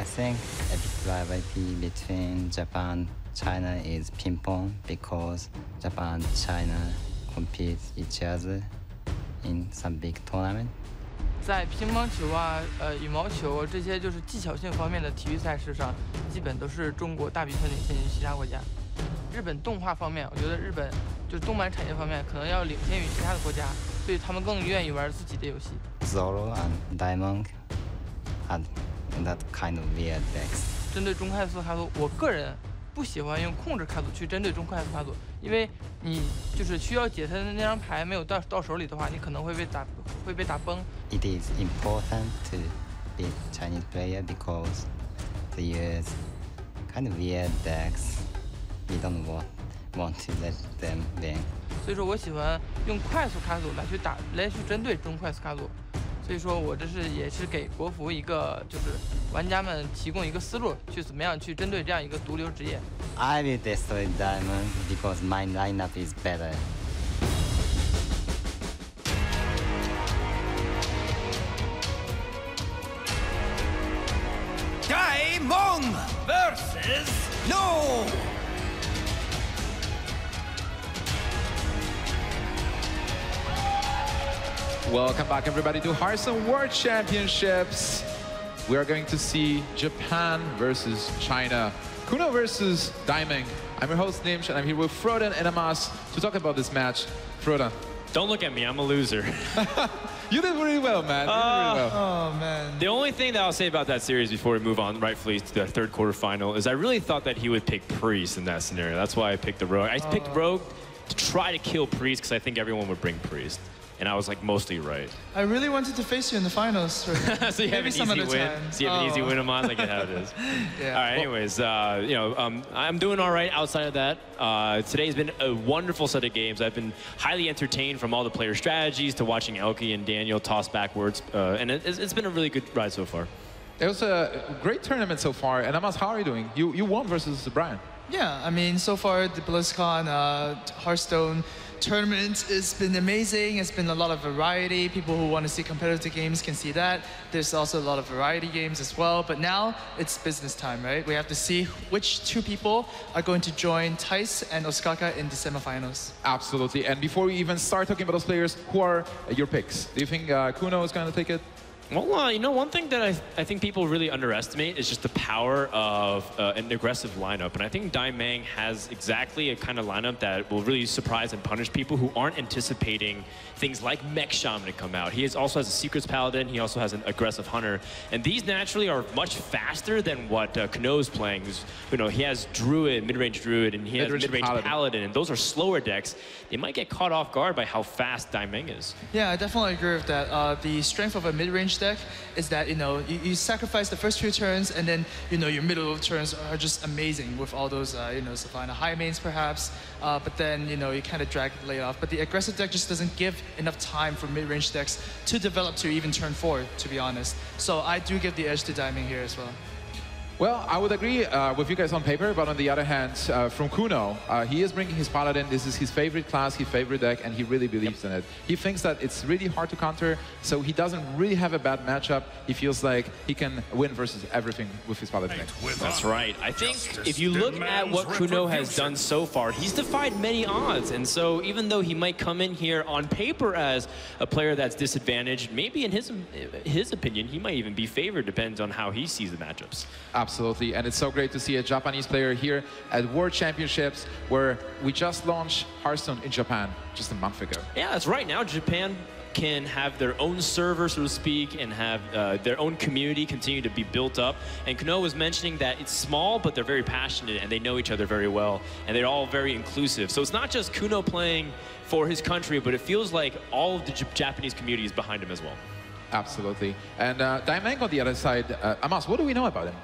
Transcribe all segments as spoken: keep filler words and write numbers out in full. I think a rivalry between Japan China is ping pong because Japan China competes each other in some big tournament. 在乒乓球啊、呃羽毛球啊这些就是技巧性方面的体育赛事上，基本都是中国大比分领先于其他国家。日本动画方面，我觉得日本就动漫产业方面可能要领先于其他的国家，所以他们更愿意玩自己的游戏。Zoro and Diamond had that kind of weird decks. 针对中快速卡组，我个人不喜欢用控制卡组去针对中快速卡组，因为你就是需要解分的那张牌没有到到手里的话，你可能会被打会被打崩。 It is important to beat Chinese player because they use kind of weird decks. We don't want want to let them win. 所以说我喜欢用快速卡组来去打，来去针对中快速卡组。所以说我这是也是给国服一个，就是玩家们提供一个思路，去怎么样去针对这样一个毒瘤职业。I will destroy Diamond because my lineup is better. Diamond versus No. Welcome back, everybody, to Hearthstone World Championships. We are going to see Japan versus China, Kuno versus Diamond. I'm your host, Nimsh, and I'm here with Froden and Amas to talk about this match. Froden. Don't look at me, I'm a loser. You did really well, man. You uh, did really well. Oh, man. The only thing that I'll say about that series before we move on rightfully to the third quarterfinal is I really thought that he would pick Priest in that scenario. That's why I picked the Rogue. I uh, picked Rogue to try to kill Priest because I think everyone would bring Priest. And I was like mostly right. I really wanted to face you in the finals. Right? So you have, some other time. So you have oh. an easy win. So you have an easy win on mine, like it how it is. Yeah. All right. Anyways, uh, you know, um, I'm doing all right outside of that. Uh, today's been a wonderful set of games. I've been highly entertained from all the player strategies to watching Elke and Daniel toss backwards, uh, and it, it's been a really good ride so far. It was a great tournament so far. And Amas, how are you doing? You you won versus Brian. Yeah. I mean, so far the BlizzCon, uh, Hearthstone. Tournament has been amazing. It's been a lot of variety. People who want to see competitive games can see that. There's also a lot of variety games as well. But now it's business time, right? We have to see which two people are going to join Tice and Osaka in the semifinals. Absolutely. And before we even start talking about those players, who are your picks? Do you think uh, Kuno is going to take it? Well, uh, you know, one thing that I, th I think people really underestimate is just the power of uh, an aggressive lineup. And I think Diamond has exactly a kind of lineup that will really surprise and punish people who aren't anticipating things like Mech Shaman to come out. He is, also has a Secrets Paladin. He also has an aggressive Hunter. And these naturally are much faster than what uh, Kano's playing. Who's, you know, he has Druid, mid-range Druid, and he has mid-range mid Paladin. Paladin. And those are slower decks. They might get caught off guard by how fast Diamond is. Yeah, I definitely agree with that. Uh, the strength of a mid-range deck is that you know you, you sacrifice the first few turns and then you know your middle turns are just amazing with all those uh, you know supplying the high mains perhaps uh, but then you know you kind of drag late off, but the aggressive deck just doesn't give enough time for mid-range decks to develop to even turn forward, to be honest. So I do give the edge to Diamond here as well. Well, I would agree uh, with you guys on paper, but on the other hand, uh, from Kuno, uh, he is bringing his Paladin. This is his favorite class, his favorite deck, and he really believes yep. in it. He thinks that it's really hard to counter, so he doesn't really have a bad matchup. He feels like he can win versus everything with his Paladin deck. That's right. I think Justice if you look at what Kuno has done so far, he's defied many odds. And so even though he might come in here on paper as a player that's disadvantaged, maybe in his, his opinion, he might even be favored, depends on how he sees the matchups. Absolutely. Absolutely, and it's so great to see a Japanese player here at World Championships, where we just launched Hearthstone in Japan just a month ago. Yeah, that's right. Now Japan can have their own server, so to speak, and have uh, their own community continue to be built up. And Kuno was mentioning that it's small, but they're very passionate, and they know each other very well, and they're all very inclusive. So it's not just Kuno playing for his country, but it feels like all of the J Japanese community is behind him as well. Absolutely. And uh, Diamond on the other side, uh, Amas, what do we know about him?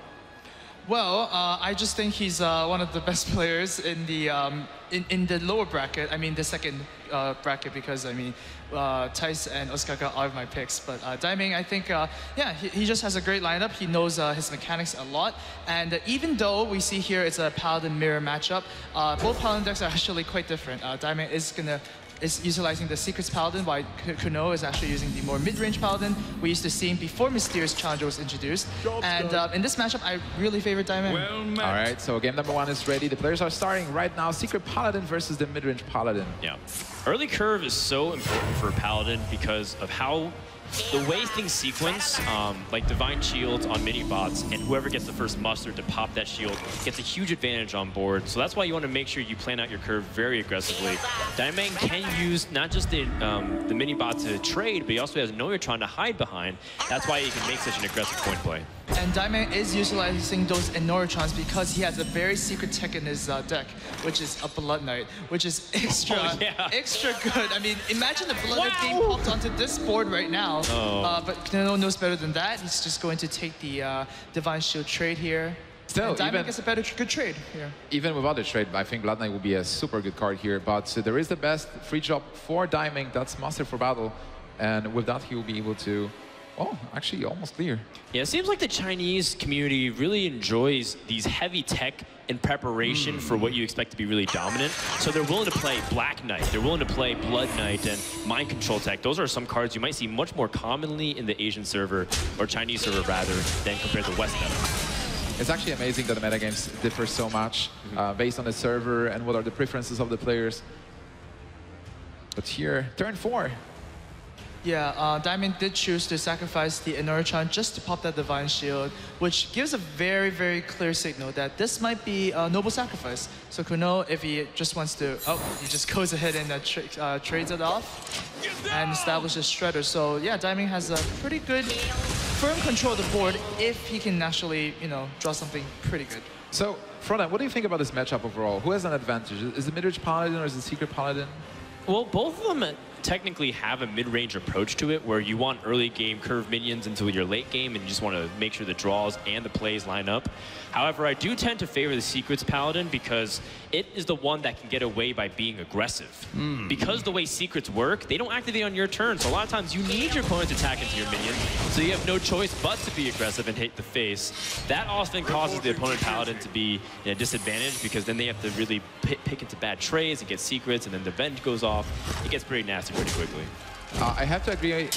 Well, uh, I just think he's uh, one of the best players in the um, in, in the lower bracket. I mean, the second uh, bracket, because I mean, uh, Tice and Osaka are my picks. But uh, Diamond, I think, uh, yeah, he, he just has a great lineup. He knows uh, his mechanics a lot. And uh, even though we see here it's a Paladin Mirror matchup, uh, both Paladin decks are actually quite different. Uh, Diamond is gonna is utilizing the Secrets Paladin, while Kuno is actually using the more mid-range Paladin we used to see before Mysterious Challenger was introduced. Job and uh, in this matchup, I really favor Diamond. Well met. All right, so game number one is ready. The players are starting right now. Secret Paladin versus the mid-range Paladin. Yeah. Early curve is so important for Paladin because of how the way things sequence, um, like Divine Shields on mini-bots, and whoever gets the first mustard to pop that shield gets a huge advantage on board. So that's why you want to make sure you plan out your curve very aggressively. Diamond can use not just the, um, the mini-bot to trade, but he also has no you're trying to hide behind. That's why he can make such an aggressive point play. And Diamond is utilizing those Innoratrons because he has a very secret tech in his uh, deck, which is a Blood Knight, which is extra, oh, yeah. extra good. I mean, imagine the Blood Knight wow. being popped onto this board right now. Oh. Uh, but Kuno knows better than that. He's just going to take the uh, Divine Shield trade here. Still, and Diamond even, gets a better, good trade here. Even without the trade, I think Blood Knight will be a super good card here. But uh, there is the best free job for Diamond. That's Master for Battle. And with that, he will be able to... Oh, actually almost clear. Yeah, it seems like the Chinese community really enjoys these heavy tech in preparation mm. for what you expect to be really dominant. So they're willing to play Black Knight, they're willing to play Blood Knight and Mind Control tech. Those are some cards you might see much more commonly in the Asian server, or Chinese server rather, than compared to West meta. It's actually amazing that the metagames differ so much mm-hmm. uh, based on the server and what are the preferences of the players. But here, turn four. Yeah, uh, Diamond did choose to sacrifice the Innoratron just to pop that Divine Shield, which gives a very, very clear signal that this might be a noble sacrifice. So Kuno, if he just wants to, oh, he just goes ahead and uh, tra uh, trades it off and establishes Shredder. So yeah, Diamond has a pretty good, firm control of the board if he can actually, you know, draw something pretty good. So, Froda, what do you think about this matchup overall? Who has an advantage? Is it Midrange Paladin or is it Secret Paladin? Well, both of them technically have a mid-range approach to it, where you want early game curve minions until your late game, and you just want to make sure the draws and the plays line up. However, I do tend to favor the Secrets Paladin because it is the one that can get away by being aggressive. Mm. Because the way secrets work, they don't activate on your turn, so a lot of times you need your opponent to attack into your minions, so you have no choice but to be aggressive and hit the face. That often causes the opponent Paladin to be in a disadvantage because then they have to really pick into bad trades and get secrets, and then the vent goes off. It gets pretty nasty pretty quickly. Uh, I have to agree,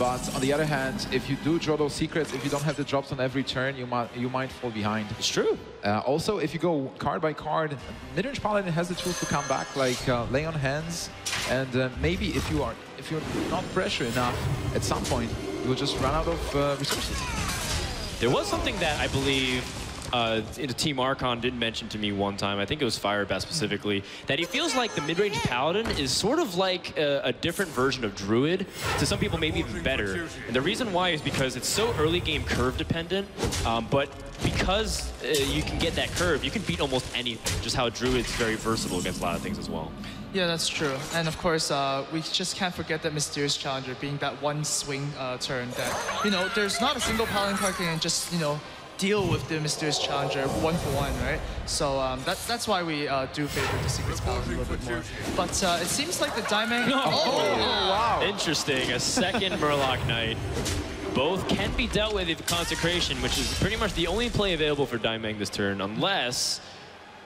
but on the other hand, if you do draw those secrets, if you don't have the drops on every turn, you might you might fall behind. It's true. Uh, also, if you go card by card, Midrange Paladin has the tools to come back, like uh, lay on hands, and uh, maybe if you are if you're not pressure enough, at some point you will just run out of uh, resources. There was something that I believe. Uh, Team Archon did mention to me one time, I think it was Firebat specifically, that he feels like the mid-range Paladin is sort of like a, a different version of Druid, to some people maybe even better. And the reason why is because it's so early game curve dependent, um, but because uh, you can get that curve, you can beat almost anything, just how Druid's very versatile against a lot of things as well. Yeah, that's true. And of course, uh, we just can't forget that Mysterious Challenger being that one swing uh, turn that, you know, there's not a single Paladin card can just, you know, deal with the Mysterious Challenger one for one, right? So um, that, that's why we uh, do favor the Secrets Paladin a little bit more. But uh, it seems like the Diamond... No. Oh, oh, wow. Interesting, a second Murloc Knight. Both can be dealt with with Consecration, which is pretty much the only play available for Diamond this turn, unless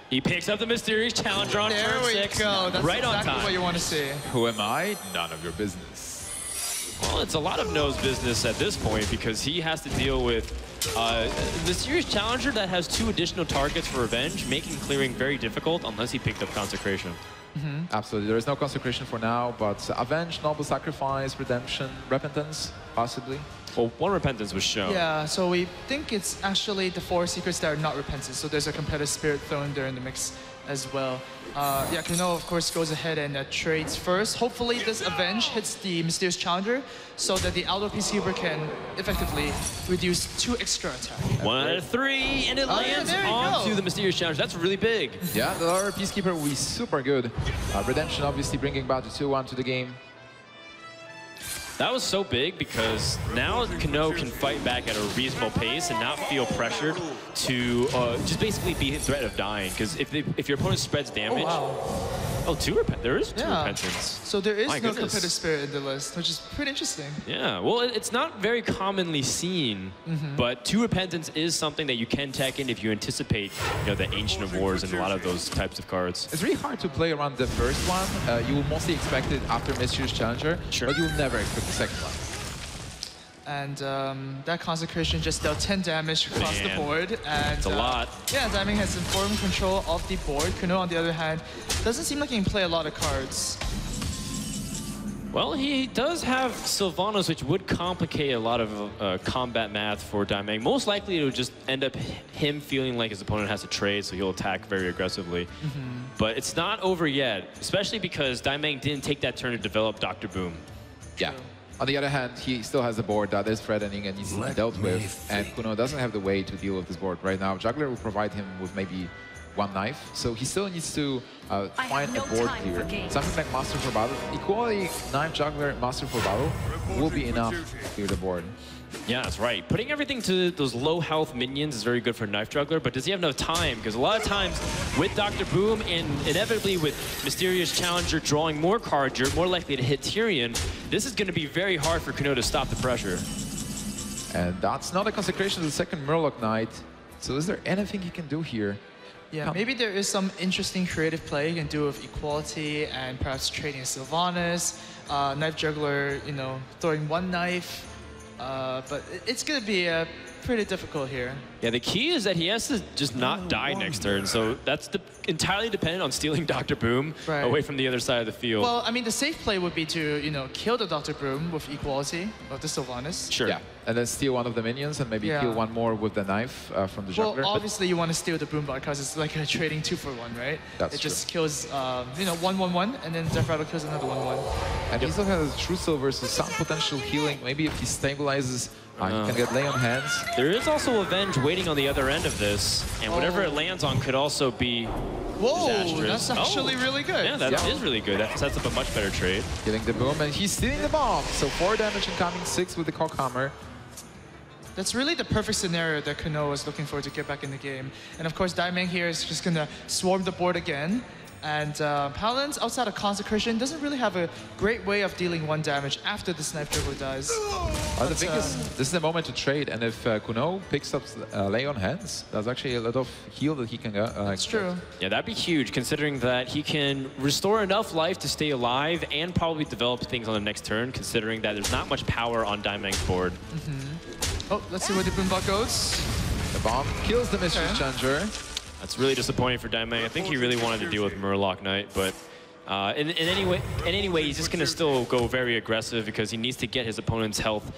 he picks up the Mysterious Challenger on there turn six. There we go, that's right exactly on time. What you want to see. Who am I? None of your business. Well, it's a lot of No's business at this point because he has to deal with uh, the Serious Challenger that has two additional targets for revenge, making clearing very difficult unless he picked up Consecration. Mm-hmm. Absolutely. There is no Consecration for now, but Avenge, Noble Sacrifice, Redemption, Repentance, possibly. Well, one Repentance was shown. Yeah, so we think it's actually the four secrets that are not Repentance, so there's a competitive spirit thrown there in the mix as well. Uh, yeah, Kuno, of course, goes ahead and uh, trades first. Hopefully, this Avenge hits the Mysterious Challenger so that the Aldo Peacekeeper can effectively reduce two extra attacks. One out of three, and it oh, lands yeah, onto go. the Mysterious Challenger. That's really big. Yeah, the Aldo Peacekeeper will be super good. Uh, Redemption, obviously, bringing about the two one to the game. That was so big because now Kuno can fight back at a reasonable pace and not feel pressured to uh, just basically be in threat of dying. Because if, if your opponent spreads damage, oh, wow. Oh, two repent. There is two yeah. repentance. So there is My no goodness. competitive spirit in the list, which is pretty interesting. Yeah, well, it's not very commonly seen, mm-hmm. but two repentance is something that you can tech in if you anticipate, you know, the Ancient of Wars and a lot of those types of cards. It's really hard to play around the first one. Uh, you will mostly expect it after Mistyou's Challenger, sure. but you will never expect the second one. And um, that Consecration just dealt ten damage across Man. the board. And it's a uh, lot. Yeah, Diamond has important control of the board. Kuno, on the other hand, doesn't seem like he can play a lot of cards. Well, he does have Sylvanas, which would complicate a lot of uh, combat math for Daimeng. Most likely, it would just end up him feeling like his opponent has to trade, so he'll attack very aggressively. Mm-hmm. But it's not over yet, especially because Daimeng didn't take that turn to develop Doctor Boom. Yeah. On the other hand, he still has a board that is threatening and easily Let dealt with, think. and Kuno doesn't have the way to deal with this board right now. Juggler will provide him with maybe one knife, so he still needs to uh, find no a board here. Something like Master for Battle, equality, Knife Juggler, Master for Battle will be enough to clear the board. Yeah, that's right. Putting everything to those low health minions is very good for Knife Juggler, but does he have enough time? Because a lot of times with Doctor Boom and inevitably with Mysterious Challenger drawing more cards, you're more likely to hit Tyrion. This is going to be very hard for Kuno to stop the pressure. And that's not a Consecration of the second Murloc Knight. So is there anything he can do here? Yeah, Come. maybe there is some interesting creative play you can do with Equality and perhaps trading Sylvanas, uh, Knife Juggler, you know, throwing one knife. Uh, but it's going to be uh, pretty difficult here. Yeah, the key is that he has to just not oh, die wonder. next turn. So that's de entirely dependent on stealing Doctor Boom right. away from the other side of the field. Well, I mean, the safe play would be to, you know, kill the Doctor Boom with Equality, or the Sylvanas. Sure. Yeah, and then steal one of the minions and maybe yeah. kill one more with the knife uh, from the Juggler. Well, obviously but you want to steal the Boom bar because it's like a trading two for one, right? That's It true. just kills, um, you know, one, one, one, and then Death Rattle kills another one, one. And yep. he still has True Silver, so some potential healing. Maybe if he stabilizes, I uh, can get Lay on Hands. There is also Avenge waiting on the other end of this, and oh. whatever it lands on could also be Whoa, disastrous. That's actually oh. really good. Yeah, that yeah. is really good. That sets up a much better trade. Getting the Boom, and he's stealing the bomb. So four damage incoming, six with the Cock Hammer. That's really the perfect scenario that Kuno was looking for to get back in the game. And of course, Daimeng here is just going to swarm the board again. And uh, Paladins, outside of Consecration, doesn't really have a great way of dealing one damage after the Snipe Dribble dies. Well, the thing um, is, this is the moment to trade, and if uh, Kuno picks up uh, Lay on Hands, there's actually a lot of heal that he can get. Uh, that's true. Yeah, that'd be huge, considering that he can restore enough life to stay alive and probably develop things on the next turn, considering that there's not much power on Daimeng's board. Mm-hmm. Oh, let's see where the Boomba goes. The bomb kills the Mystery okay. Challenger. That's really disappointing for Daimeng. I think he really wanted to deal with Murloc Knight, but uh, in, in, any way, in any way, he's just going to still go very aggressive because he needs to get his opponent's health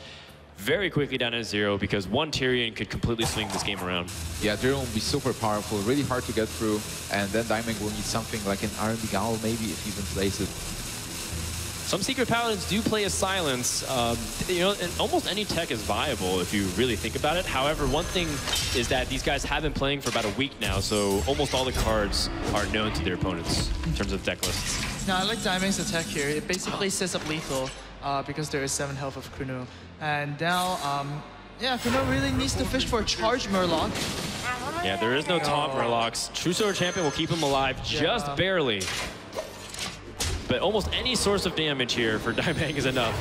very quickly down to zero because one Tyrion could completely swing this game around. Yeah, Tyrion will be super powerful, really hard to get through, and then Daimeng will need something like an Iron Begal maybe if he even plays it. Some Secret Paladins do play a Silence. Um, you know, and almost any tech is viable if you really think about it. However, one thing is that these guys have been playing for about a week now, so almost all the cards are known to their opponents in terms of deck lists. Now, I like Daimeng's attack here. It basically sets up lethal uh, because there is seven health of Kuno. And now, um, yeah, Kuno really needs to fish for a charge Murloc. Yeah, there is no top oh. Murlocs. True Silver Champion will keep him alive yeah. just barely. But almost any source of damage here for Daimeng is enough.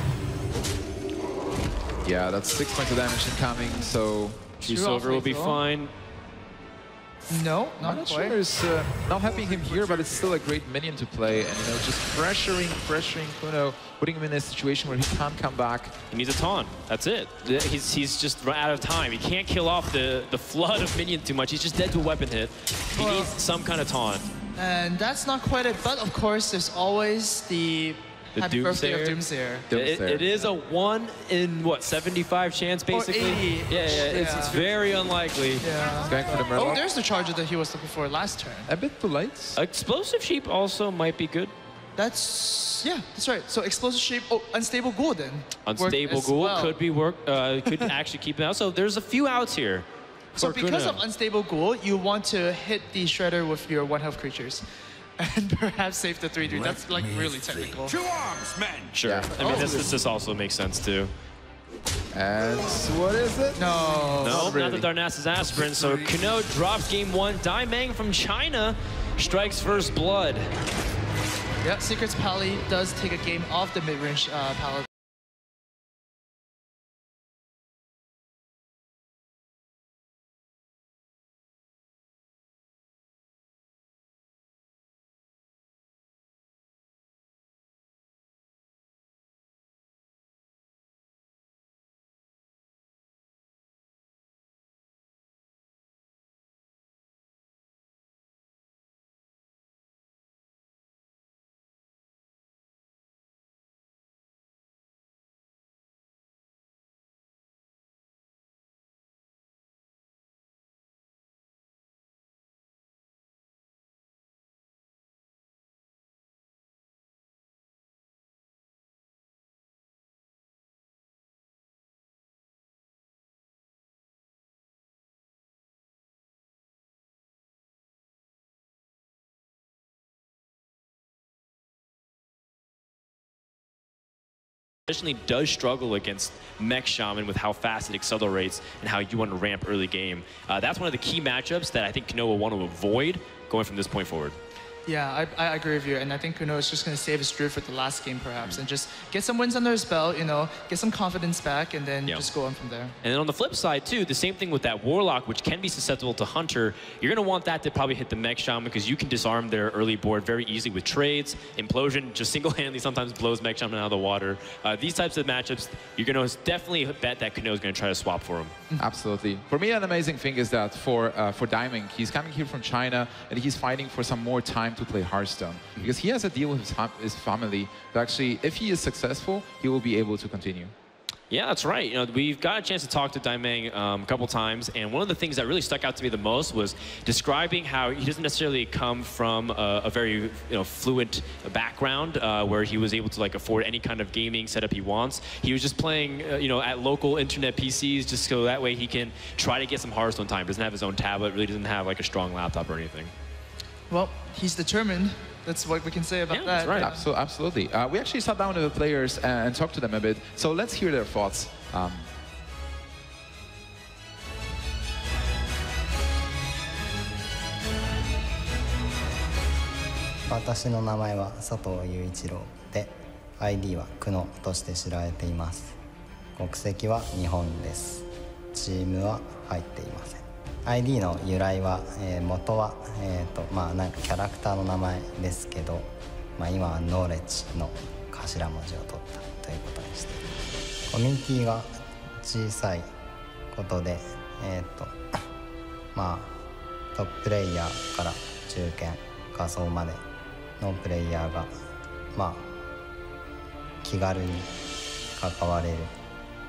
Yeah, that's six points of damage incoming, so True Silver will be fine. No, not, not sure. It's, uh, not having him here, but it's still a great minion to play, and you know, just pressuring, pressuring Kuno, putting him in a situation where he can't come back. He needs a taunt. That's it. He's he's just out of time. He can't kill off the the flood of minions too much. He's just dead to a weapon hit. He well, needs some kind of taunt. And that's not quite it, but of course, there's always the, the happy Doomsayer. birthday of Doomsayer. Doomsayer. It, it is a one in, what, seventy-five chance, basically? Or eighty. Yeah, yeah, yeah. It's, it's very unlikely. Yeah. He's going for the Murloc. Oh, there's the charger that he was looking for last turn. A bit too late. Explosive Sheep also might be good. That's, yeah, that's right. So Explosive Shape, oh, Unstable Ghoul then. Unstable Ghoul well. could be work, uh, could actually keep it out. So there's a few outs here. So because Kuno. of Unstable Ghoul, you want to hit the Shredder with your one health creatures and perhaps save the three three. That's like really think. technical. Two arms, man! Sure. Yeah. I mean, oh. this, this, this also makes sense too. And what is it? No. No, not, really. not the Darnassus Aspirin. So Kuno drops game one. Daimeng from China strikes first blood. Yeah, Secret's Pally does take a game off the mid-range uh, Pally. Traditionally does struggle against Mech Shaman with how fast it accelerates and how you want to ramp early game. Uh, that's one of the key matchups that I think Kuno will want to avoid going from this point forward. Yeah, I, I agree with you, and I think Kuno is just going to save his Druid for the last game perhaps, mm-hmm. and just get some wins under his belt, you know, get some confidence back, and then yeah. just go on from there. And then on the flip side too, the same thing with that Warlock, which can be susceptible to Hunter. You're going to want that to probably hit the Mech Shaman because you can disarm their early board very easily with trades. Implosion just single-handedly sometimes blows Mech Shaman out of the water. Uh, these types of matchups, you're going to definitely bet that Kuno is going to try to swap for him. Absolutely. For me, an amazing thing is that for uh, for Diamond, he's coming here from China, and he's fighting for some more time to play Hearthstone because he has a deal with his, his family. But actually, if he is successful, he will be able to continue. Yeah, that's right. You know, we've got a chance to talk to Daimeng um, a couple times, and one of the things that really stuck out to me the most was describing how he doesn't necessarily come from a, a very you know fluent background uh, where he was able to like afford any kind of gaming setup he wants. He was just playing uh, you know at local internet P Cs just so that way he can try to get some Hearthstone time. Doesn't have his own tablet. Really doesn't have like a strong laptop or anything. Well, he's determined. That's what we can say about yeah, that. That's right. Absol absolutely. Uh, we actually sat down with the players and, and talked to them a bit. So let's hear their thoughts. Um. My name is Sato Yuichiro, and I D is Kuno. My nationality is Japan. The team is not included. アイディー の由来は、えー、元は、えーとまあ、なんかキャラクターの名前ですけど、まあ、今はノーレッジの頭文字を取ったということにして、コミュニティが小さいことで、えーとまあ、トッププレイヤーから中堅下層までのプレイヤーが、まあ、気軽に関われる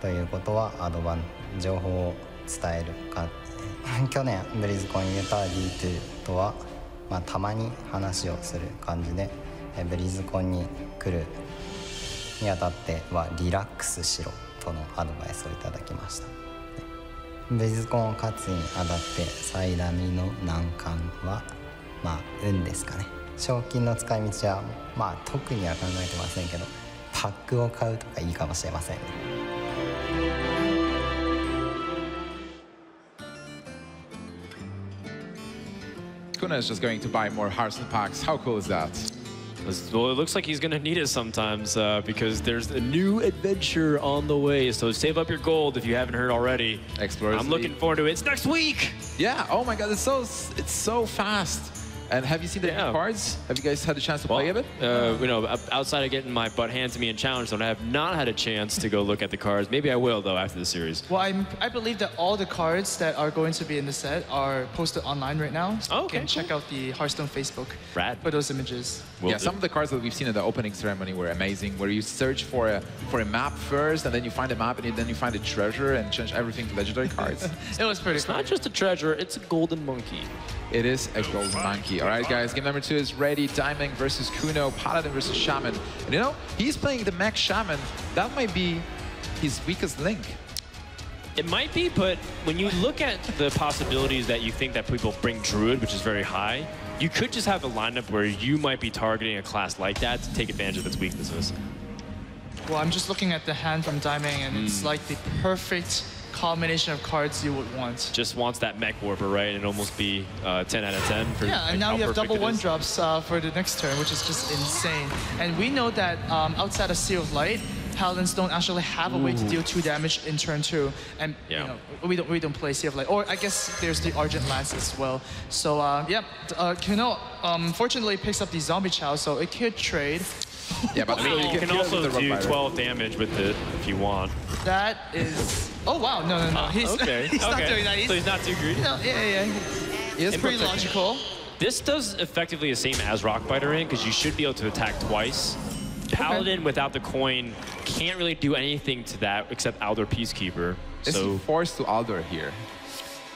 ということはアドバン情報を伝えるか 去年ブリズコン入れた ディーツー とは、まあ、たまに話をする感じでブリズコンに来るにあたってはリラックスしろとのアドバイスをいただきました。ブリズコンを勝つにあたって最大の難関は、まあ、運ですかね。賞金の使い道は、まあ、特には考えてませんけどパックを買うとかいいかもしれませんね。 Kuno is just going to buy more Hearthstone packs. How cool is that? Well, it looks like he's going to need it sometimes uh, because there's a new adventure on the way. So save up your gold if you haven't heard already. Explorers I'm looking forward to it. It's next week. Yeah. Oh my God. It's so it's so fast. And have you seen the yeah. new cards? Have you guys had a chance to well, play a bit? Uh, you know, outside of getting my butt handed to me in Challenge Zone, I have not had a chance to go look at the cards. Maybe I will, though, after the series. Well, I'm, I believe that all the cards that are going to be in the set are posted online right now. So oh, okay, you can cool. check out the Hearthstone Facebook Rad. for those images. Will yeah, do. Some of the cards that we've seen at the opening ceremony were amazing, where you search for a, for a map first, and then you find a map, and then you find a treasure, and change everything to legendary cards. It was pretty It's cool. not just a treasure, it's a golden monkey. It is a golden monkey. All right, guys, game number two is ready. Daimeng versus Kuno, Paladin versus Shaman. And you know, he's playing the Mech Shaman. That might be his weakest link. It might be, but when you look at the possibilities that you think that people bring Druid, which is very high, you could just have a lineup where you might be targeting a class like that to take advantage of its weaknesses. Well, I'm just looking at the hand from Daimeng, and mm. it's like the perfect combination of cards you would want. Just wants that Mech Warper, right? It'd almost be uh, ten out of ten. For, yeah, like, and now you have double one drops uh, for the next turn, which is just insane. And we know that um, outside of Sea of Light, Paladins don't actually have a way to deal two damage in turn two, and yeah. you know, we don't we don't play Sea of Light. Or I guess there's the Argent Lance as well. So uh, yeah, uh, Kuno um, fortunately picks up the Zombie Chow, so it could trade. Yeah, but I mean, you can also do twelve damage with it if you want. That is. Oh wow! No, no, no. He's, uh, okay. he's okay. not doing that. He's, so he's not too greedy. No, yeah, yeah. It's pretty logical. This does effectively the same as Rockbiter in, because you should be able to attack twice. Paladin okay. without the coin can't really do anything to that except Aldor Peacekeeper. Is so he forced to Aldor here?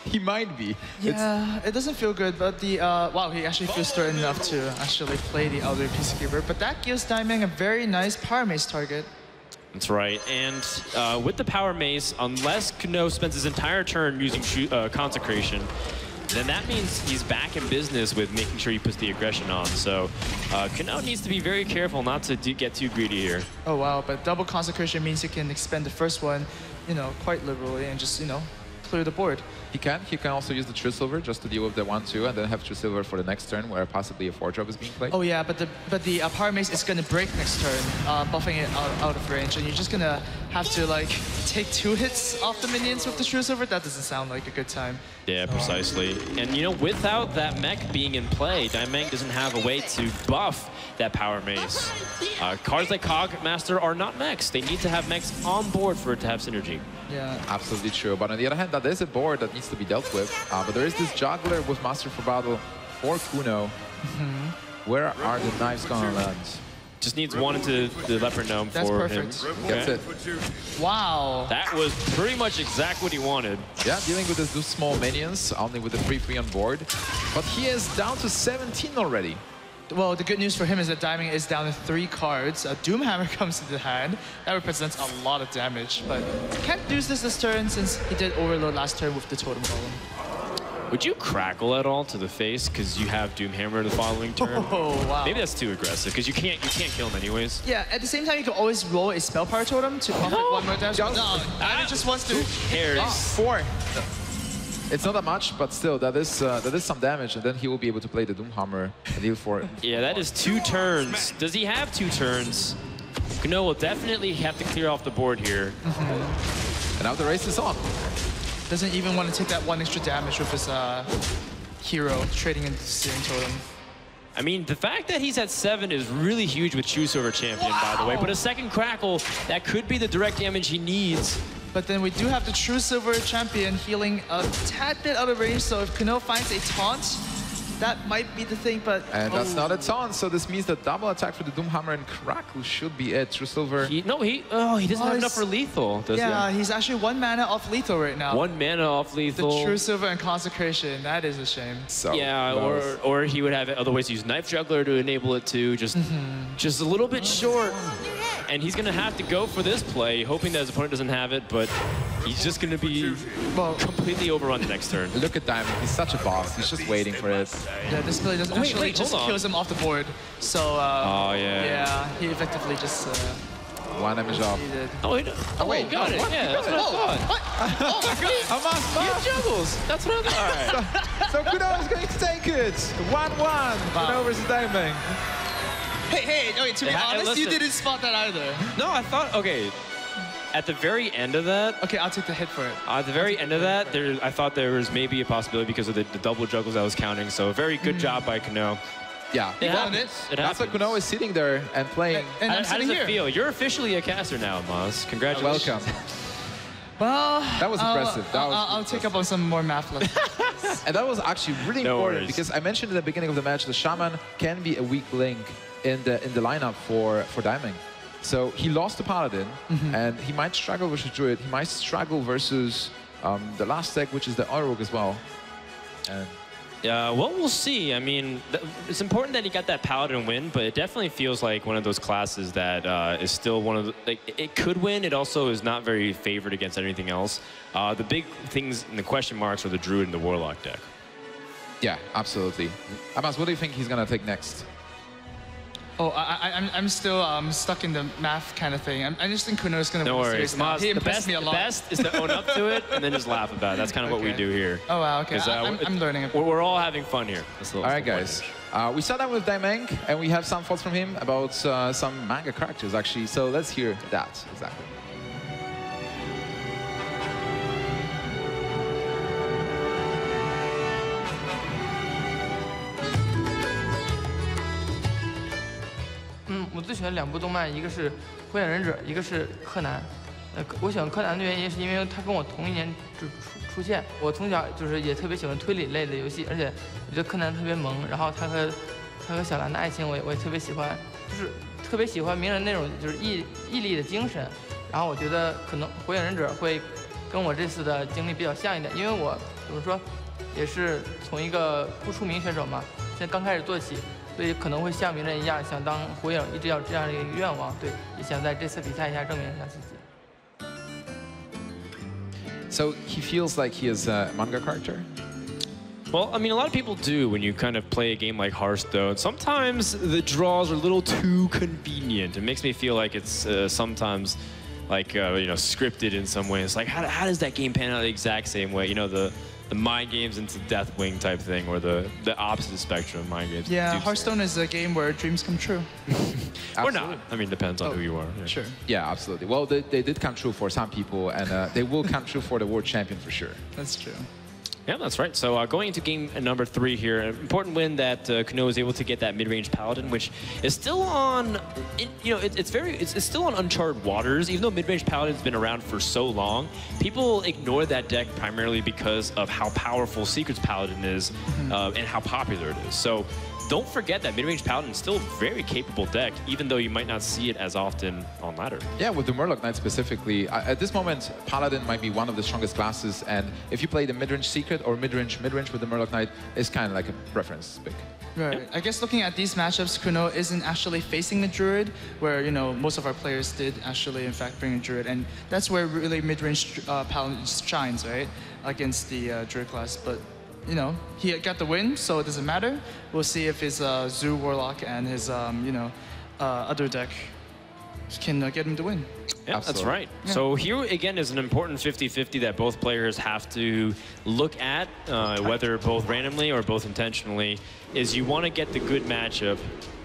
He might be. Yeah, it's... it doesn't feel good, but the... Uh, wow, he actually feels threatened enough to actually play the Aldor Peacekeeper, but that gives Daimeng a very nice Power Mace target. That's right, and uh, with the Power Mace, unless Kuno spends his entire turn using uh, Consecration, then that means he's back in business with making sure he puts the aggression on. So uh, Kuno needs to be very careful not to do get too greedy here. Oh wow, but double Consecration means he can expend the first one, you know, quite liberally and just, you know, clear the board. He can. He can also use the True Silver just to deal with the one two and then have True Silver for the next turn where possibly a four drop is being played. Oh yeah, but the but the uh, Power Mace is going to break next turn, uh, buffing it out, out of range, and you're just going to have to like take two hits off the minions with the True Silver. That doesn't sound like a good time. Yeah, precisely. And you know, without that mech being in play, Daimeng doesn't have a way to buff that Power Mace. Uh, cards like Cogmaster are not mechs. They need to have mechs on board for it to have synergy. Yeah, absolutely true. But on the other hand, that is a board that needs to be dealt with. Uh, but there is this juggler with Master for Battle for Kuno. Mm-hmm. Where are the knives gonna land? Just needs one into the Leopard Gnome That's for perfect. him. That's okay. it. Wow. That was pretty much exactly what he wanted. Yeah, dealing with those small minions, only with the three three on board. But he is down to seventeen already. Well, the good news for him is that Daimeng is down to three cards. A Doomhammer comes to the hand. That represents a lot of damage, but can't use this this turn since he did Overload last turn with the Totem Golem. Would you crackle at all to the face because you have Doomhammer the following turn? Oh, wow. Maybe that's too aggressive because you can't you can't kill him anyways. Yeah, at the same time, you can always roll a Spell Power Totem to pump no. it one more damage. No, Daimeng just wants to... Who cares? Oh, four. It's not that much, but still, that is uh, that is some damage, and then he will be able to play the Doomhammer and deal for it. Yeah, that is two turns. Does he have two turns? Kuno will definitely have to clear off the board here. Mm-hmm. And now the race is on. Doesn't even want to take that one extra damage with his uh, hero trading into Searing Totem. I mean, the fact that he's at seven is really huge with Choose Over Champion, wow. by the way. But a second Crackle, that could be the direct damage he needs. But then we do have the True Silver Champion healing a tad bit out of range, so if Kuno finds a taunt, that might be the thing, but... And oh. that's not a taunt, so this means that double attack for the Doomhammer and Crackle should be it. True Silver... He, no, he... Oh, he doesn't oh, have enough for lethal, does yeah, he? Yeah, he's actually one mana off lethal right now. One mana off lethal. The True Silver and Consecration, that is a shame. So yeah, close. or or he would have other ways to use Knife Juggler to enable it too. Just, mm-hmm. just a little bit short. And he's going to have to go for this play, hoping that his opponent doesn't have it, but he's just going to be well, completely overrun the next turn. Look at Daimeng. He's such a boss. He's just waiting for it. Yeah, this play doesn't oh, wait, actually wait, just on. kills him off the board. So, uh, oh, yeah. yeah, he effectively just... Uh, One damage off. Oh, he oh, oh, wait, got oh, it. What? Yeah, that's what I thought. What? Oh, my God. He juggles. That's what I thought. All right. So Kuno is going to take it. one one. Wow. Kuno versus Daimeng. Hey, hey, okay, to be yeah, honest, listen. you didn't spot that either. No, I thought, okay, at the very end of that... Okay, I'll take the hit for it. Uh, at the very end of that, there, I thought there was maybe a possibility because of the, the double juggles I was counting, so a very good mm. job by Kuno. Yeah, it happens. It. It That's happens. What Kuno is sitting there and playing. And, and I'm how does here. it feel? You're officially a caster now, Maz. Congratulations. Welcome. Well, that was I'll, impressive. That I'll, was I'll impressive. take up on some more math lessons. And that was actually really no important worries. because I mentioned at the beginning of the match, the Shaman can be a weak link in the in the lineup for for Daimeng. So he lost to Paladin, mm-hmm. and he might struggle versus Druid. He might struggle versus um, the last deck, which is the Uruk as well. And yeah, well, we'll see. I mean, it's important that he got that Paladin win, but it definitely feels like one of those classes that uh, is still one of the, like, it could win. It also is not very favored against anything else. Uh, the big things and the question marks are the Druid and the Warlock deck. Yeah, absolutely. Abbas, what do you think he's gonna take next? Oh, I, I, I'm still um, stuck in the math kind of thing. I'm, I just think Kuno is going to win the series now. He impressed me a lot. The best is to own up to it and then just laugh about it. That's kind of okay. what we do here. Oh, wow, okay. I, I'm, I'm learning about it. We're all having fun here. All right, guys. Uh, we sat down with Daimeng, and we have some thoughts from him about uh, some manga characters, actually. So let's hear that, exactly.我最喜欢两部动漫，一个是《火影忍者》，一个是《柯南》。呃，我喜欢柯南的原因是因为他跟我同一年就出出现。我从小就是也特别喜欢推理类的游戏，而且我觉得柯南特别萌。然后他和他和小兰的爱情我，我也我也特别喜欢，就是特别喜欢鸣人那种就是毅毅力的精神。然后我觉得可能《火影忍者》会跟我这次的经历比较像一点，因为我怎么说也是从一个不出名选手嘛，现在刚开始做起。 所以可能会像鸣人一样，想当火影，一直要这样的一个愿望。对，也想在这次比赛一下证明一下自己。So he feels like he is a manga character. Well, I mean, a lot of people do when you kind of play a game like Hearthstone. Sometimes the draws are a little too convenient. It makes me feel like it's uh, sometimes like uh, you know scripted in some way. It's like how, how does that game pan out the exact same way? You know the. The mind games into Deathwing type thing, or the, the opposite spectrum of mind games. Yeah, Hearthstone is a game where dreams come true. Or not. I mean, depends on oh, who you are. Yeah. Sure. Yeah, absolutely. Well, they, they did come true for some people, and uh, they will come true for the world champion for sure. That's true. Yeah, that's right. So uh, going into game number three here, an important win that uh, Kuno was able to get that mid-range Paladin, which is still on, it, you know, it, it's very, it's, it's still on uncharted waters. Even though mid-range Paladin's been around for so long, people ignore that deck primarily because of how powerful Secrets Paladin is mm-hmm. uh, and how popular it is. So don't forget that mid-range Paladin is still a very capable deck, even though you might not see it as often on ladder. Yeah, with the Murloc Knight specifically, at this moment, Paladin might be one of the strongest classes, and if you play the mid-range Secret or mid-range mid-range with the Murloc Knight, it's kind of like a preference pick. Right. Yeah. I guess looking at these matchups, Kuno isn't actually facing the Druid, where you know most of our players did actually, in fact, bring a Druid, and that's where really mid-range uh, Paladin shines, right, against the uh, Druid class, but. You know, he got the win, so it doesn't matter. We'll see if his uh, Zoo Warlock and his, um, you know, uh, other deck can uh, get him to win. Yeah, Absolutely. That's right. Yeah. So here, again, is an important fifty fifty that both players have to look at, uh, whether both randomly or both intentionally, is you want to get the good matchup.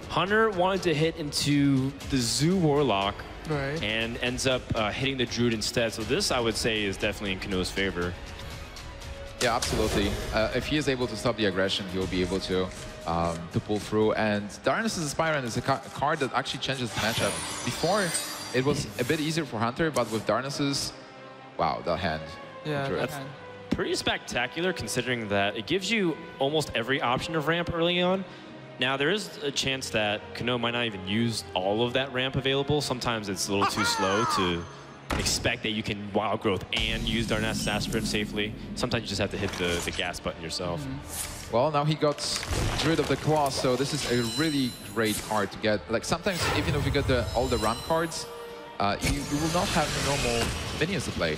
Hunter wanted to hit into the Zoo Warlock right. and ends up uh, hitting the Druid instead. So this, I would say, is definitely in Kuno's favor. Yeah, absolutely. Uh, if he is able to stop the aggression, he will be able to um, to pull through. And Darnus' Aspirant is a, ca a card that actually changes the matchup. Before, it was a bit easier for Hunter, but with Darnus' wow, that hand. Yeah, that that's hand. Pretty spectacular considering that it gives you almost every option of ramp early on. Now, there is a chance that Kuno might not even use all of that ramp available. Sometimes it's a little too slow to expect that you can Wild Growth and use Darnus' Aspirant safely. Sometimes you just have to hit the, the gas button yourself. Mm-hmm. Well, now he got rid of the claw, so this is a really great card to get. Like sometimes, even if you get the, all the ramp cards, uh, you, you will not have the normal minions to play.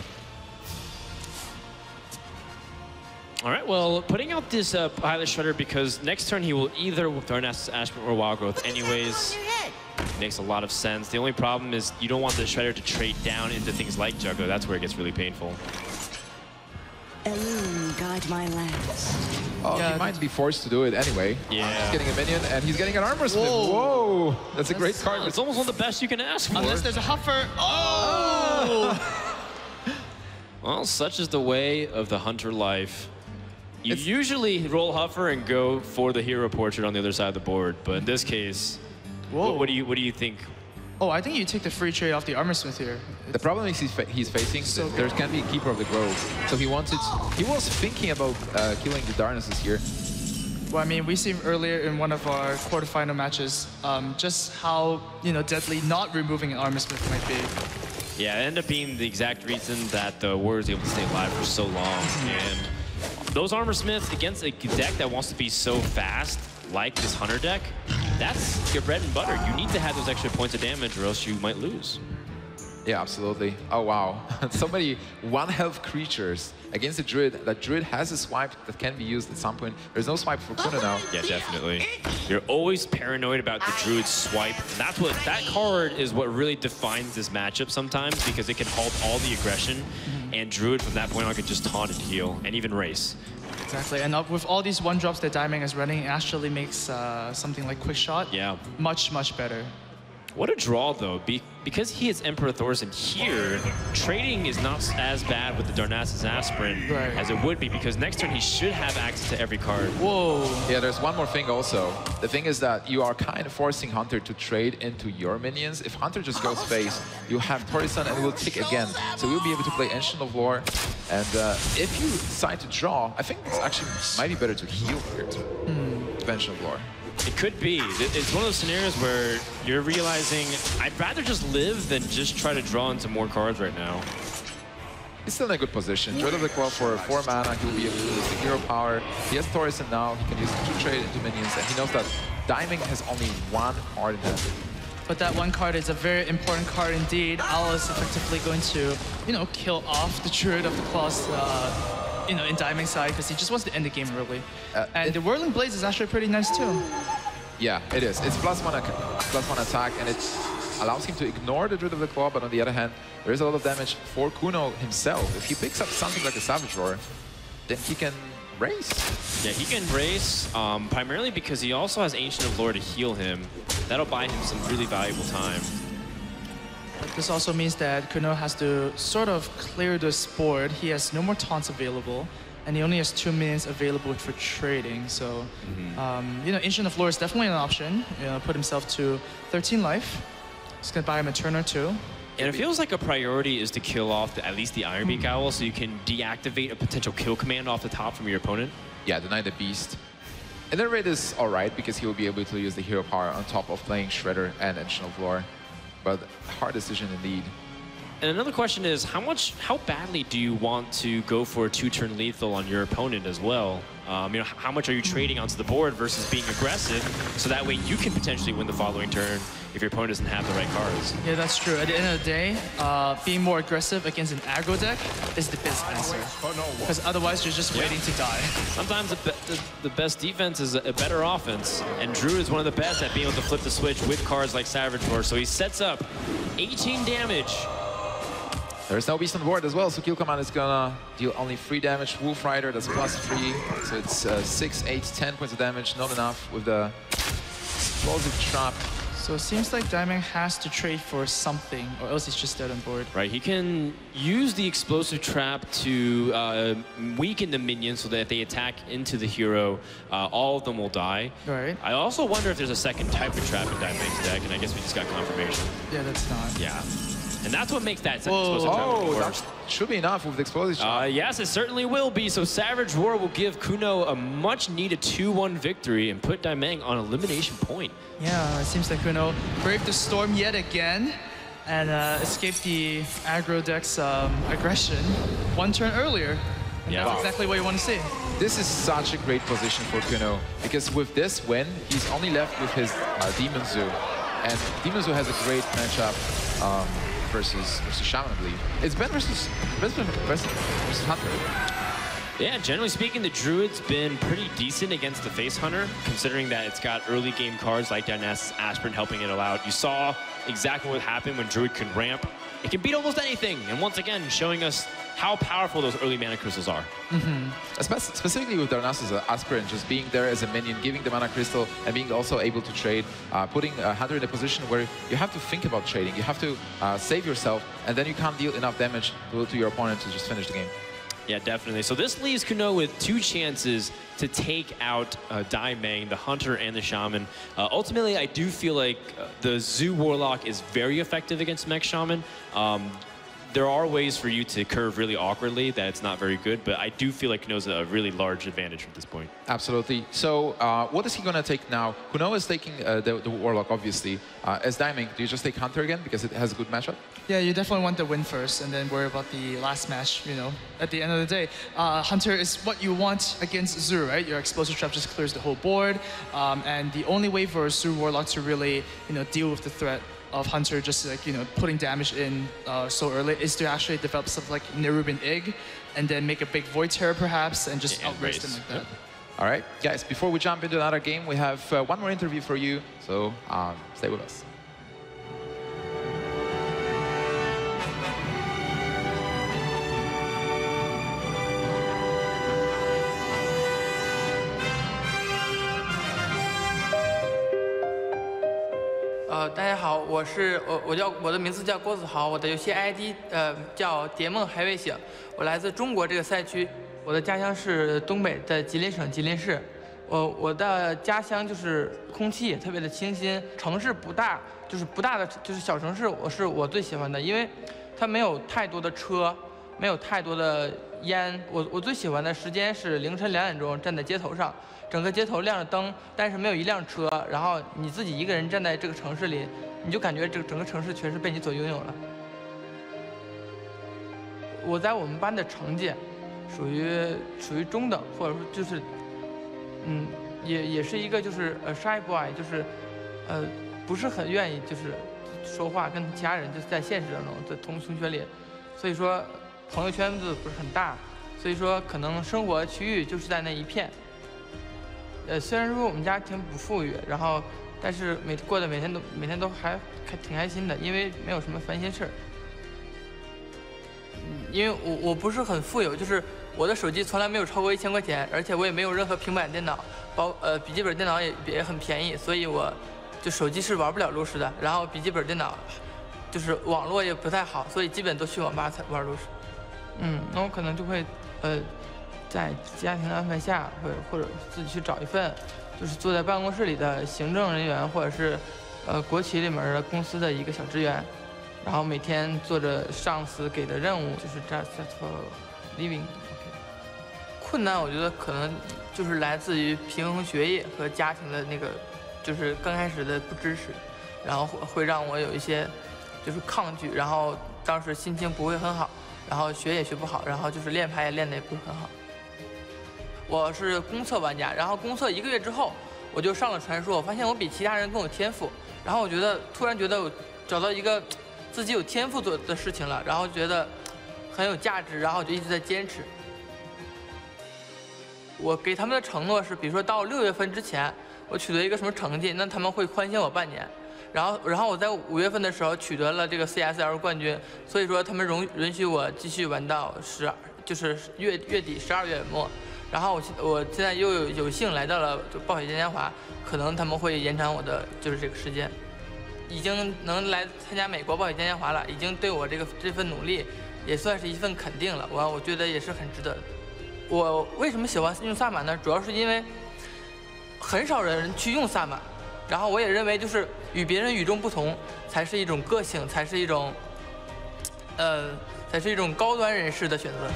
All right, well, putting out this uh, Pilot Shredder because next turn he will either Darnus' Aspirant or Wild Growth anyways. Makes a lot of sense. The only problem is you don't want the Shredder to trade down into things like Juggler. That's where it gets really painful. Elune, guide my lance. Oh, yeah, he might be forced to do it anyway. Yeah. He's getting a minion, and he's getting an armor smith. Whoa. Whoa. That's, That's a great card. It's almost one of the best you can ask for. Unless there's a Huffer. Oh! Well, such is the way of the hunter life. You it's usually roll Huffer and go for the hero portrait on the other side of the board, but in this case, What, what do you What do you think? Oh, I think you take the free trade off the armor smith here. The problem is he's, fa he's facing so there can be a Keeper of the Grove, so he wanted. He was thinking about uh, killing the Darnuses here. Well, I mean, we seen earlier in one of our quarterfinal matches um, just how you know deadly not removing an armor smith might be. Yeah, it ended up being the exact reason that the Warriors were able to stay alive for so long. And those armor smiths against a deck that wants to be so fast, like this Hunter deck. That's your bread and butter. You need to have those extra points of damage or else you might lose. Yeah, absolutely. Oh, wow. So many one-health creatures against the Druid. That Druid has a swipe that can be used at some point. There's no swipe for Kuno now. Yeah, definitely. You're always paranoid about the Druid's swipe. And that's what, that card is what really defines this matchup sometimes, because it can halt all the aggression. Mm-hmm. And Druid from that point on can just taunt and heal and even race. Exactly, and up with all these one-drops that Dimeng is running, it actually makes uh, something like Quick Shot yeah. much, much better. What a draw, though. Be because he is Emperor Thorsen here, trading is not as bad with the Darnassus Aspirin right. as it would be, because next turn he should have access to every card. Whoa. Yeah, there's one more thing also. The thing is that you are kind of forcing Hunter to trade into your minions. If Hunter just goes face, you have Torisan and it will tick again. So we'll be able to play Ancient of Lore. And uh, if you decide to draw, I think it's actually might be better to heal here too. Mm. Ancient of Lore. It could be. It's one of those scenarios where you're realizing, I'd rather just live than just try to draw into more cards right now. He's still in a good position. Dread of the Claw for four mana, he'll be able to use the hero power. He has Thorsen now, he can use two trade into minions, and he knows that Dimeng has only one card in hand. But that one card is a very important card indeed. Owl is effectively going to, you know, kill off the Druid of the Claw's uh, you know, in Dimeng's side, because he just wants to end the game early. Uh, and the Whirling Blaze is actually pretty nice too. Yeah, it is. It's plus one, plus one attack, and it allows him to ignore the Druid of the Claw, but on the other hand, there is a lot of damage for Kuno himself. If he picks up something like a Savage Roar, then he can race. Yeah, he can race, um, primarily because he also has Ancient of Lore to heal him. That'll buy him some really valuable time. This also means that Kuno has to sort of clear this board. He has no more taunts available, and he only has two minions available for trading. So, mm-hmm. um, you know, Ancient of Lore is definitely an option. You know, put himself to thirteen life. It's gonna buy him a turn or two. And it feels like a priority is to kill off the, at least the Ironbeak mm-hmm. Owl, so you can deactivate a potential kill command off the top from your opponent. Yeah, deny the beast. And then Raid is all right, because he will be able to use the hero power on top of playing Shredder and Ancient of Lore. But hard decision indeed. And another question is, how much, how badly do you want to go for a two-turn lethal on your opponent as well? Um, you know, how much are you trading onto the board versus being aggressive, so that way you can potentially win the following turn if your opponent doesn't have the right cards? Yeah, that's true. At the end of the day, uh, being more aggressive against an aggro deck is the best answer, because otherwise you're just yeah. waiting to die. Sometimes the, be the best defense is a better offense, and Druid is one of the best at being able to flip the switch with cards like Savage Roar. So he sets up eighteen damage. There's no beast on the board as well, so Kill Command is gonna deal only three damage. Wolf Rider, that's plus three, so it's uh, six, eight, ten points of damage, not enough with the explosive trap. So it seems like Dimeng has to trade for something, or else he's just dead on board. Right, he can use the explosive trap to uh, weaken the minions so that if they attack into the hero, uh, all of them will die. Right. I also wonder if there's a second type of trap in Dimeng's deck, and I guess we just got confirmation. Yeah, that's not. Yeah. And that's what makes that second explosive trap. Oh, that should be enough with the explosive trap. Uh, yes, it certainly will be. So Savage Roar will give Kuno a much-needed two one victory and put Dimeng on elimination point. Yeah, it seems like Kuno braved the storm yet again and uh, escaped the aggro deck's um, aggression one turn earlier. And yeah. That's exactly what you want to see. This is such a great position for Kuno, because with this win, he's only left with his uh, Demon Zoo. And Demon Zoo has a great matchup. Um, Versus, versus Shaman, I believe. It's Ben versus, versus, versus Hunter. Yeah, generally speaking, the Druid's been pretty decent against the Face Hunter, considering that it's got early game cards like Darnassus Aspirin helping it out. You saw exactly what happened when Druid could ramp. It can beat almost anything, and once again, showing us how powerful those early mana crystals are. Mm-hmm. Specifically with Darnassus Aspirin, just being there as a minion, giving the mana crystal, and being also able to trade, uh, putting uh, Hunter in a position where you have to think about trading, you have to uh, save yourself, and then you can't deal enough damage to, to your opponent to just finish the game. Yeah, definitely. So this leaves Kuno with two chances to take out uh, Dimeng, the Hunter and the Shaman. Uh, ultimately, I do feel like uh, the Zoo Warlock is very effective against Mech Shaman. Um, There are ways for you to curve really awkwardly that it's not very good, but I do feel like Kuno's a really large advantage at this point. Absolutely. So uh, what is he going to take now? Kuno is taking uh, the, the Warlock, obviously. Uh, as Dimeng, do you just take Hunter again because it has a good matchup? Yeah, you definitely want the win first and then worry about the last match, you know, at the end of the day. Uh, Hunter is what you want against Zoo, right? Your explosive trap just clears the whole board, um, and the only way for a Zoo Warlock to really, you know, deal with the threat of Hunter just like, you know, putting damage in uh, so early is to actually develop stuff like Nerubian Ig, and then make a big Void Terror perhaps, and just yeah, outrace them like that. Yep. All right, guys, before we jump into another game, we have uh, one more interview for you, so um, stay with us.呃，大家好，我是我，我叫我的名字叫郭子豪，我的游戏 I D 呃叫蝶梦还未醒，我来自中国这个赛区，我的家乡是东北的吉林省吉林市，我我的家乡就是空气也特别的清新，城市不大，就是不大的就是小城市，我是我最喜欢的，因为它没有太多的车，没有太多的烟，我我最喜欢的时间是凌晨两点钟站在街头上。 整个街头亮着灯，但是没有一辆车。然后你自己一个人站在这个城市里，你就感觉这整个城市全是被你所拥有了。我在我们班的成绩，属于属于中等，或者说就是，嗯，也也是一个就是呃 shy boy， 就是，呃，不是很愿意就是说话，跟其他人就是在现实当中，在同同学里，所以说朋友圈子不是很大，所以说可能生活区域就是在那一片。 呃，虽然说我们家挺不富裕，然后，但是每过得每天都每天都还还挺开心的，因为没有什么烦心事儿。嗯，因为我我不是很富有，就是我的手机从来没有超过一千块钱，而且我也没有任何平板电脑，包呃笔记本电脑也也很便宜，所以我就手机是玩不了炉石的，然后笔记本电脑就是网络也不太好，所以基本都去网吧才玩炉石。嗯，那我可能就会呃。 在家庭安排下，或者或者自己去找一份，就是坐在办公室里的行政人员，或者是，呃，国企里面的公司的一个小职员，然后每天做着上司给的任务，就是在在做 living。困难我觉得可能就是来自于平衡学业和家庭的那个，就是刚开始的不支持，然后会让我有一些就是抗拒，然后当时心情不会很好，然后学也学不好，然后就是练牌也练得也不是很好。 我是公测玩家，然后公测一个月之后，我就上了传说。我发现我比其他人更有天赋，然后我觉得突然觉得我找到一个自己有天赋做的事情了，然后觉得很有价值，然后就一直在坚持。我给他们的承诺是，比如说到六月份之前，我取得一个什么成绩，那他们会宽限我半年。然后，然后我在五月份的时候取得了这个 C S L 冠军，所以说他们容允许我继续玩到十二，就是月月底十二月末。 然后我我现在又有有幸来到了就暴雪嘉年华，可能他们会延长我的就是这个时间，已经能来参加美国暴雪嘉年华了，已经对我这个这份努力也算是一份肯定了，我我觉得也是很值得的。我为什么喜欢用萨满呢？主要是因为很少人去用萨满，然后我也认为就是与别人与众不同才是一种个性，才是一种，呃，才是一种高端人士的选择。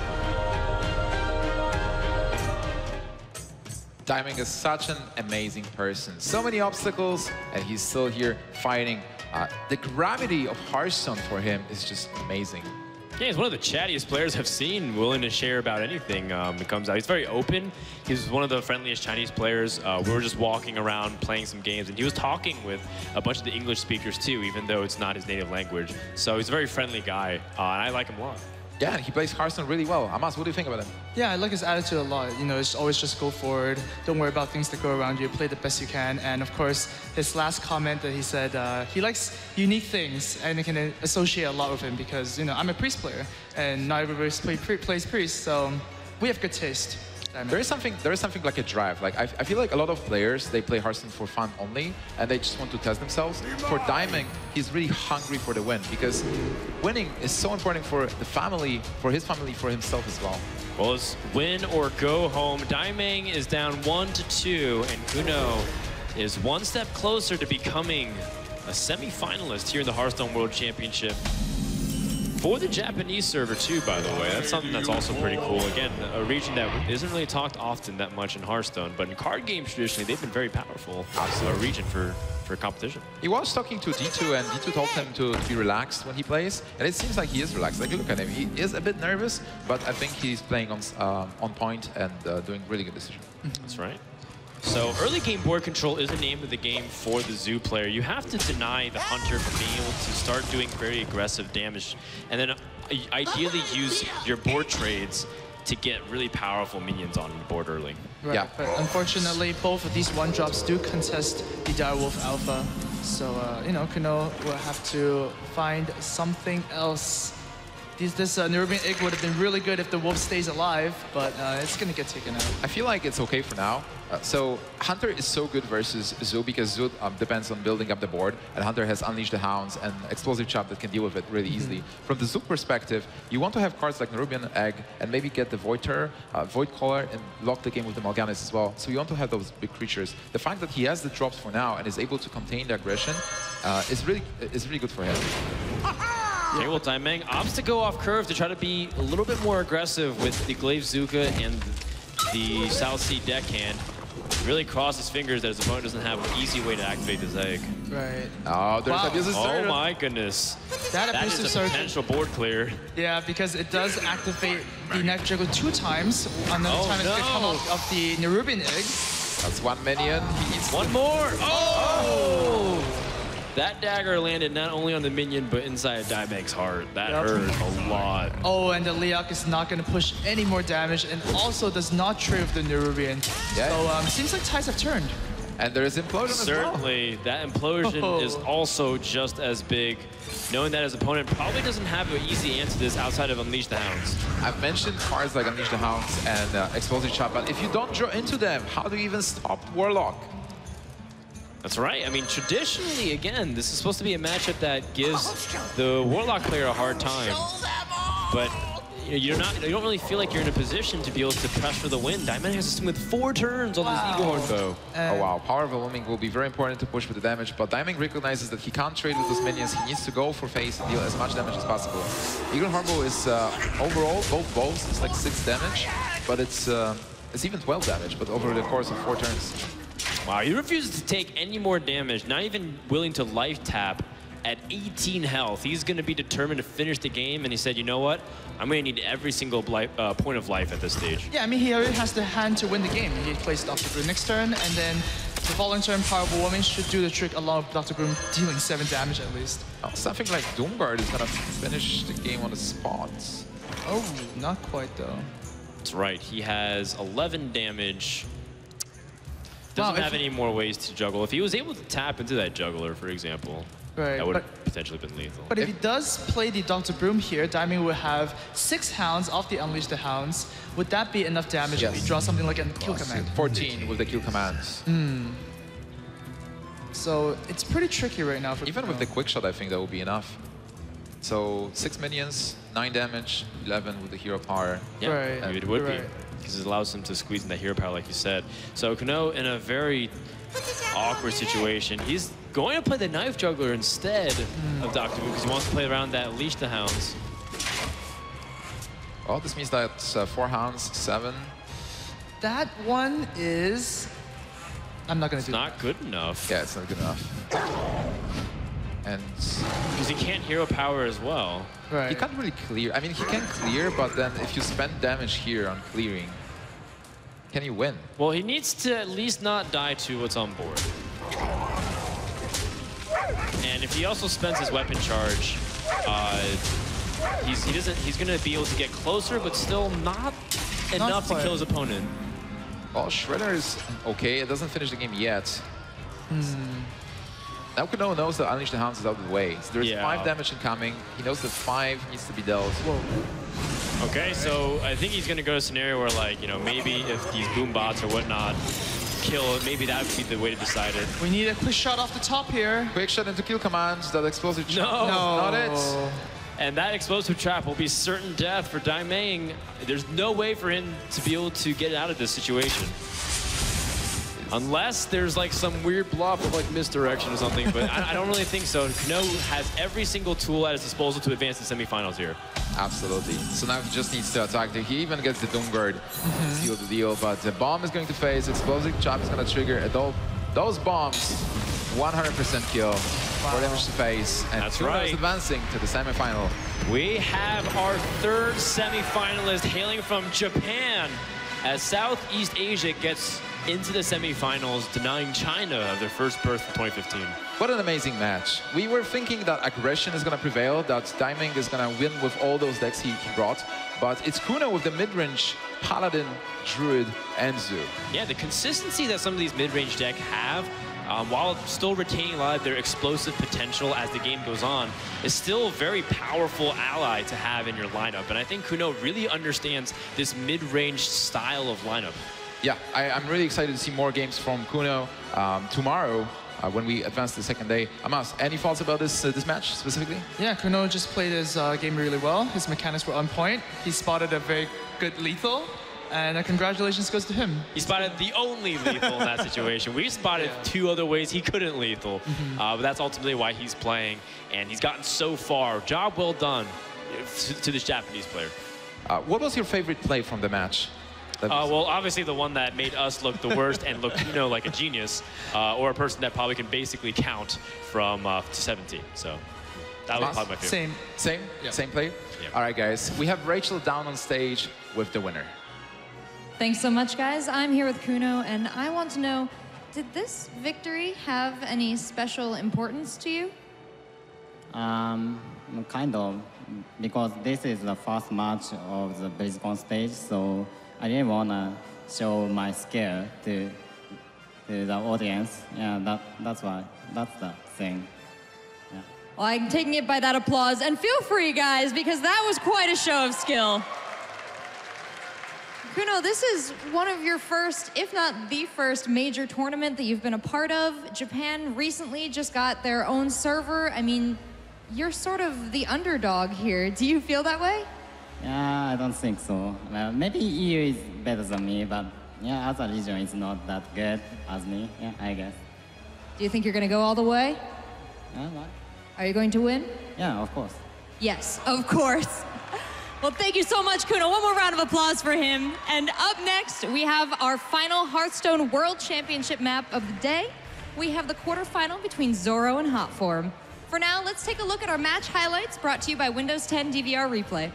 Diamond is such an amazing person. So many obstacles, and he's still here fighting. Uh, the gravity of Hearthstone for him is just amazing. Yeah, he's one of the chattiest players I've seen, willing to share about anything um, that comes out. He's very open. He's one of the friendliest Chinese players. Uh, we were just walking around playing some games, and he was talking with a bunch of the English speakers too, even though it's not his native language. So he's a very friendly guy, uh, and I like him a lot. Yeah, and he plays Hearthstone really well. Amas, what do you think about him? Yeah, I like his attitude a lot. You know, it's always just go forward. Don't worry about things that go around you. Play the best you can. And of course, his last comment that he said, uh, he likes unique things, and I can associate a lot with him because, you know, I'm a priest player, and not everybody play, pre plays priest, so we have good taste. There is something, there is something like a drive. Like I, I feel like a lot of players, they play Hearthstone for fun only, and they just want to test themselves. For Diamond, he's really hungry for the win because winning is so important for the family, for his family, for himself as well. Well, it's win or go home. Diamond is down one to two, and Kuno is one step closer to becoming a semi-finalist here in the Hearthstone World Championship. For the Japanese server too, by the way, that's something that's also pretty cool. Again, a region that isn't really talked often that much in Hearthstone, but in card games traditionally, they've been very powerful. A region for for competition. He was talking to D two, and D two told him to, to be relaxed when he plays, and it seems like he is relaxed. Like look at him, he is a bit nervous, but I think he's playing on um, on point and uh, doing really good decision. That's right. So early game board control is the name of the game for the Zoo player. You have to deny the Hunter from being able to start doing very aggressive damage, and then ideally use your board trades to get really powerful minions on the board early. Right, yeah. But unfortunately, both of these one-drops do contest the Direwolf Alpha. So, uh, you know, Kano will have to find something else. These, this uh, Nerubian Egg would have been really good if the Wolf stays alive, but uh, it's going to get taken out. I feel like it's okay for now. Uh, so Hunter is so good versus Zoo because Zoo um, depends on building up the board, and Hunter has Unleashed the Hounds and Explosive Chop that can deal with it really mm-hmm. easily. From the Zoo perspective, you want to have cards like Nerubian Egg and maybe get the Voiter, uh, Void Caller, and lock the game with the Mal'Ganis as well. So you want to have those big creatures. The fact that he has the drops for now and is able to contain the aggression uh, is really is really good for him. Okay, well, Daimeng opts to go off curve to try to be a little bit more aggressive with the Glaive Zooka and the South Sea deckhand. Really cross his fingers that his opponent doesn't have an easy way to activate this egg. Right. Oh, there's wow. abusive surge. Oh my goodness. That, that abusive is a potential surge. Board clear. Yeah, because it does activate the Knife Juggle two times. Another oh, time no. it's going to come off of the Nerubian egg. That's one minion. He needs one more. Oh! oh! That dagger landed not only on the minion, but inside Daimeng's heart. That yep. hurt a lot. Oh, and the Leok is not going to push any more damage, and also does not trigger the Nerubian. Yeah. So um, seems like tides have turned. And there is implosion Certainly, as well. That implosion oh. is also just as big, knowing that his opponent probably doesn't have an easy answer to this outside of Unleash the Hounds. I've mentioned cards like Unleash the Hounds and uh, Explosive Chop, but if you don't draw into them, how do you even stop Warlock? That's right. I mean, traditionally, again, this is supposed to be a matchup that gives the Warlock player a hard time. But you know, you're not—you don't really feel like you're in a position to be able to press for the win. Diamond has a system with four turns on wow. this Eagle Horde bow. Uh, oh wow! Power overwhelming will be very important to push for the damage. But Diamond recognizes that he can't trade with those minions. He needs to go for face and deal as much damage as possible. Eagle Horde bow is uh, overall both bows is like six damage, but it's uh, it's even twelve damage, but over the course of four turns. Wow, he refuses to take any more damage, not even willing to life tap at eighteen health. He's going to be determined to finish the game, and he said, you know what? I'm going to need every single uh, point of life at this stage. Yeah, I mean, he already has the hand to win the game. He plays Doctor Groom next turn, and then the following turn, Powerful Woman should do the trick, along with Doctor Groom dealing seven damage at least. Oh, something like Doomguard is going to finish the game on the spot. Oh, not quite, though. That's right. He has eleven damage. Doesn't wow, have any more ways to juggle. If he was able to tap into that juggler, for example, right, that would have potentially been lethal. But if, if he does play the Doctor Broom here, Diamond will have six hounds off the Unleash the Hounds. Would that be enough damage yes. if he draws something like a kill command? fourteen with the kill commands. Mm. So it's pretty tricky right now. For Even Kano. With the quick shot, I think that will be enough. So six minions, nine damage, eleven with the hero power. Yeah, right. I mean, it would right. be. Because it allows him to squeeze in that hero power, like you said. So Kano in a very awkward situation. He's going to play the Knife Juggler instead mm. of Doctor Boo because he wants to play around that Leash the Hounds. Well, this means that uh, four hounds, seven. That one is... I'm not going to do not that. Good enough. Yeah, it's not good enough. And because he can't hero power as well. Right. He can't really clear. I mean, he can clear, but then if you spend damage here on clearing, can he win? Well, he needs to at least not die to what's on board. And if he also spends his weapon charge, uh, he's, he doesn't, he's going to be able to get closer, but still not, not enough quite. to kill his opponent. Well, Shredder is okay. It doesn't finish the game yet. Hmm. Now Kano knows that Unleash the Hounds is out of the way. So there's yeah. five damage incoming. He knows that five needs to be dealt. Whoa. Okay, right. so I think he's going to go to a scenario where, like, you know, maybe if these boom bots or whatnot kill, maybe that would be the way to decide it. We need a quick shot off the top here. Quick shot into kill commands. That explosive trap. No. no, not it. And that explosive trap will be certain death for Daimeng. There's no way for him to be able to get out of this situation. Unless there's like some weird bluff of like misdirection or something, but I, I don't really think so. Kano has every single tool at his disposal to advance the semifinals here. Absolutely. So now he just needs to attack. He even gets the Doomguard mm-hmm. seal the deal, but the bomb is going to phase. Explosive Chop is going to trigger. Adult, those bombs, one hundred percent kill. Four damage to face, and That's two right. advancing to the semifinal. We have our third semifinalist hailing from Japan as Southeast Asia gets into the semifinals, denying China of their first berth in twenty fifteen. What an amazing match. We were thinking that aggression is going to prevail, that Daiming is going to win with all those decks he brought, but it's Kuno with the mid-range Paladin, Druid, and Zoo. Yeah, the consistency that some of these mid-range decks have, Um, while still retaining a lot of their explosive potential as the game goes on, is still a very powerful ally to have in your lineup. And I think Kuno really understands this mid-range style of lineup. Yeah, I, I'm really excited to see more games from Kuno um, tomorrow uh, when we advance to the second day. Amas, any thoughts about this uh, this match specifically? Yeah, Kuno just played his uh, game really well. His mechanics were on point. He spotted a very good lethal. And congratulations goes to him. He spotted the only lethal in that situation. We spotted yeah. two other ways he couldn't lethal. Mm-hmm. uh, but that's ultimately why he's playing. And he's gotten so far. Job well done to, to this Japanese player. Uh, what was your favorite play from the match? Uh, well, obviously the one that made us look the worst and look, you know, like a genius. Uh, or a person that probably can basically count from uh, to seventy. So. That was probably my favorite. Same. Same? Yep. Same play? Yep. All right, guys. We have Rachel down on stage with the winner. Thanks so much, guys. I'm here with Kuno, and I want to know, did this victory have any special importance to you? Um, kind of, because this is the first match of the BlizzCon stage, so I didn't want to show my skill to, to the audience. Yeah, that, that's why. That's the thing. Yeah. Well, I'm taking it by that applause, and feel free, guys, because that was quite a show of skill. Kuno, this is one of your first, if not the first, major tournament that you've been a part of. Japan recently just got their own server. I mean, you're sort of the underdog here. Do you feel that way? Yeah, I don't think so. Well, maybe E U is better than me, but yeah, as a region, it's not that good as me, yeah, I guess. Do you think you're going to go all the way? Yeah, what? Are you going to win? Yeah, of course. Yes, of course. Well, thank you so much, Kuno. One more round of applause for him. And up next, we have our final Hearthstone World Championship map of the day. We have the quarterfinal between Zoro and Hotform. For now, let's take a look at our match highlights brought to you by Windows ten D V R Replay.